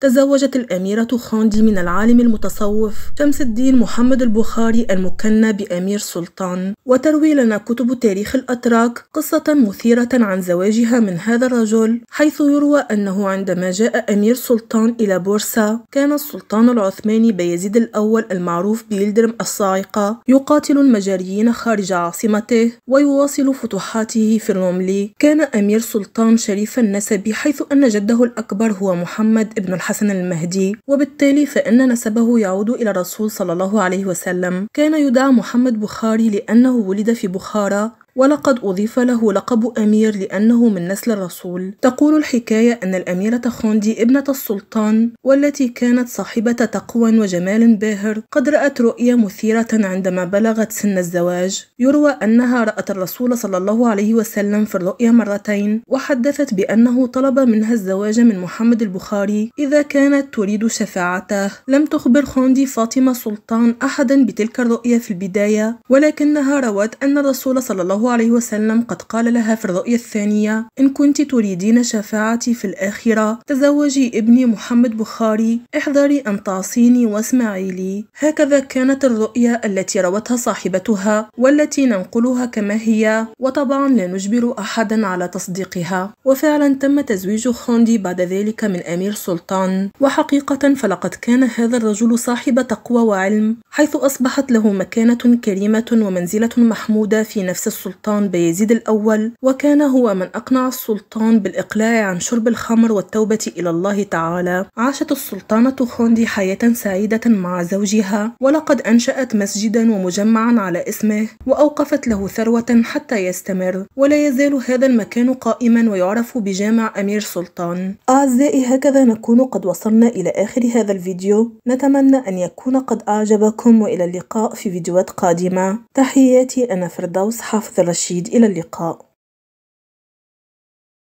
تزوجت الأميرة خوندي من العالم المتصوف شمس الدين محمد البخاري المكنى بأمير سلطان. وتروي لنا كتب تاريخ الأتراك قصة مثيرة عن زواجها من هذا الرجل، حيث يروى أنه عندما جاء أمير سلطان إلى بورصة كان السلطان العثماني بايزيد الأول المعروف بيلدرم الصاعقة يقاتل المجاريين خارج عاصمته ويواصل فتوحاته في الرملي. كان أمير سلطان شريف النسب، حيث أن جده الأكبر هو محمد ابن حسن المهدي، وبالتالي فإن نسبه يعود إلى الرسول صلى الله عليه وسلم. كان يدعى محمد بخاري لأنه ولد في بخارى، ولقد أضيف له لقب أمير لأنه من نسل الرسول. تقول الحكاية أن الأميرة خوندي ابنة السلطان، والتي كانت صاحبة تقوى وجمال باهر، قد رأت رؤيا مثيرة عندما بلغت سن الزواج. يروى أنها رأت الرسول صلى الله عليه وسلم في الرؤيا مرتين، وحدثت بأنه طلب منها الزواج من محمد البخاري إذا كانت تريد شفاعته. لم تخبر خوندي فاطمة سلطان أحدا بتلك الرؤيا في البداية، ولكنها روت أن الرسول صلى الله عليه وسلم قد قال لها في الرؤيا الثانية: إن كنت تريدين شفاعتي في الآخرة تزوجي ابني محمد بخاري، احذري أن تعصيني واسمعي لي. هكذا كانت الرؤيا التي روتها صاحبتها، والتي ننقلها كما هي، وطبعا لا نجبر أحدا على تصديقها. وفعلا تم تزويج خوندي بعد ذلك من أمير سلطان. وحقيقة فلقد كان هذا الرجل صاحب تقوى وعلم، حيث أصبحت له مكانة كريمة ومنزلة محمودة في نفس السلطان بايزيد الأول، وكان هو من أقنع السلطان بالإقلاع عن شرب الخمر والتوبة إلى الله تعالى. عاشت السلطانة خوندي حياة سعيدة مع زوجها، ولقد أنشأت مسجدا ومجمعا على اسمه، وأوقفت له ثروة حتى يستمر، ولا يزال هذا المكان قائما ويعرف بجامع أمير سلطان. أعزائي، هكذا نكون قد وصلنا إلى آخر هذا الفيديو، نتمنى أن يكون قد أعجبكم، وإلى اللقاء في فيديوهات قادمة. تحياتي، أنا فردوس حافظ رشيد، إلى اللقاء.